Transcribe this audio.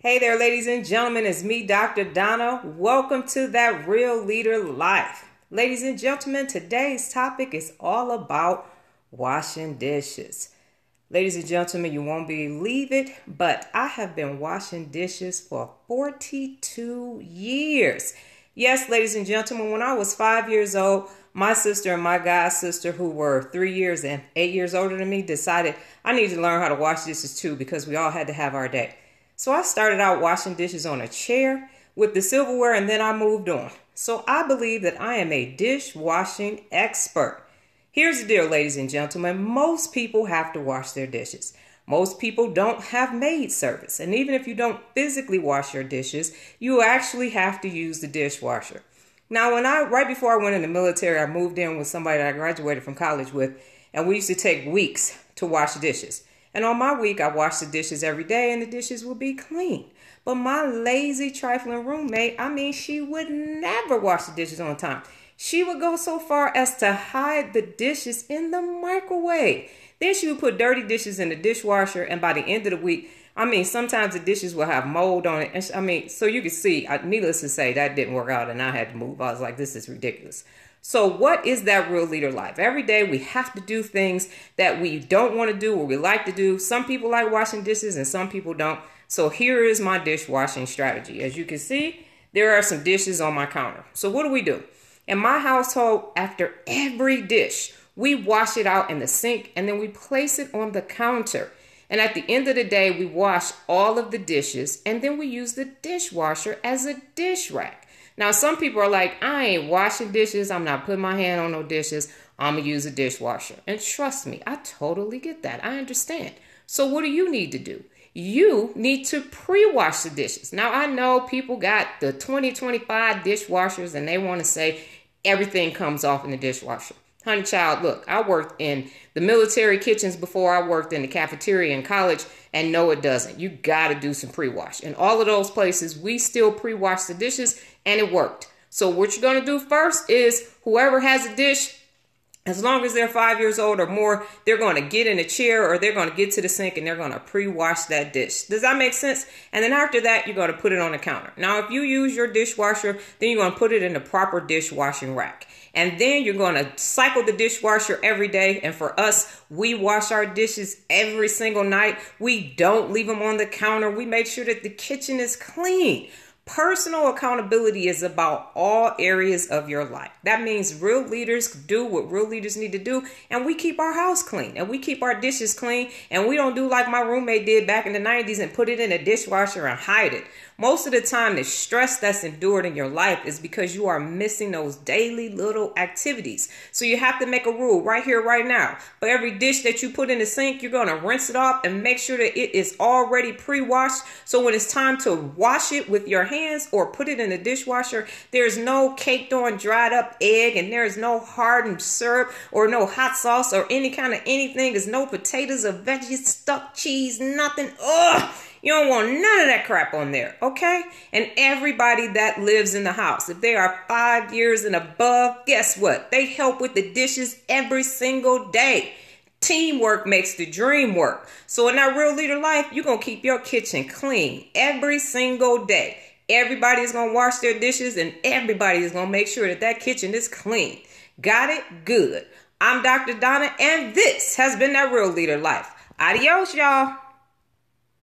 Hey there, ladies and gentlemen, it's me, Dr. Donna. Welcome to That Real Leader Life. Ladies and gentlemen, today's topic is all about washing dishes. Ladies and gentlemen, you won't believe it, but I have been washing dishes for 42 years. Yes, ladies and gentlemen, when I was 5 years old, my sister and my god sister, who were 3 years and 8 years older than me, decided I needed to learn how to wash dishes too, because we all had to have our day. So I started out washing dishes on a chair with the silverware, and then I moved on. So I believe that I am a dishwashing expert. Here's the deal, ladies and gentlemen. Most people have to wash their dishes. Most people don't have maid service. And even if you don't physically wash your dishes, you actually have to use the dishwasher. Now, right before I went in the military, I moved in with somebody that I graduated from college with, and we used to take weeks to wash dishes. And on my week, I wash the dishes every day and the dishes will be clean. But my lazy, trifling roommate, she would never wash the dishes on time. She would go so far as to hide the dishes in the microwave. Then she would put dirty dishes in the dishwasher. And by the end of the week, sometimes the dishes will have mold on it. And so you can see, needless to say, that didn't work out and I had to move. I was like, this is ridiculous. So what is that real leader life? Every day we have to do things that we don't want to do or we like to do. Some people like washing dishes and some people don't. So here is my dishwashing strategy. As you can see, there are some dishes on my counter. So what do? In my household, after every dish, we wash it out in the sink and then we place it on the counter. And at the end of the day, we wash all of the dishes and then we use the dishwasher as a dish rack. Now, some people are like, I ain't washing dishes. I'm not putting my hand on no dishes. I'm going to use a dishwasher. And trust me, I totally get that. I understand. So what do you need to do? You need to pre-wash the dishes. Now, I know people got the 2025 dishwashers and they want to say everything comes off in the dishwasher. Honey child, look, I worked in the military kitchens before I worked in the cafeteria in college, and no, it doesn't. You got to do some pre-wash. In all of those places, we still pre-wash the dishes, and it worked. So what you're going to do first is whoever has a dish, as long as they're 5 years old or more, they're going to get in a chair or they're going to get to the sink and they're going to pre-wash that dish. Does that make sense? And then after that, you're going to put it on the counter. Now, if you use your dishwasher, then you're going to put it in the proper dishwashing rack. And then you're going to cycle the dishwasher every day. And for us, we wash our dishes every single night. We don't leave them on the counter. We make sure that the kitchen is clean. Personal accountability is about all areas of your life. That means real leaders do what real leaders need to do. And we keep our house clean and we keep our dishes clean. And we don't do like my roommate did back in the 90s and put it in a dishwasher and hide it. Most of the time, the stress that's endured in your life is because you are missing those daily little activities. So you have to make a rule right here, right now. For every dish that you put in the sink, you're going to rinse it off and make sure that it is already pre-washed. So when it's time to wash it with your hands, or put it in the dishwasher, there's no caked on dried up egg and there's no hardened syrup or no hot sauce or any kind of anything. There's no potatoes or veggies, stuck cheese, nothing. Ugh! You don't want none of that crap on there, okay? And everybody that lives in the house, if they are 5 years and above, guess what? They help with the dishes every single day. Teamwork makes the dream work. So in that real leader life, you're going to keep your kitchen clean every single day. Everybody is going to wash their dishes and everybody is going to make sure that that kitchen is clean. Got it? Good. I'm Dr. Donna and this has been That Real Leader Life. Adios, y'all.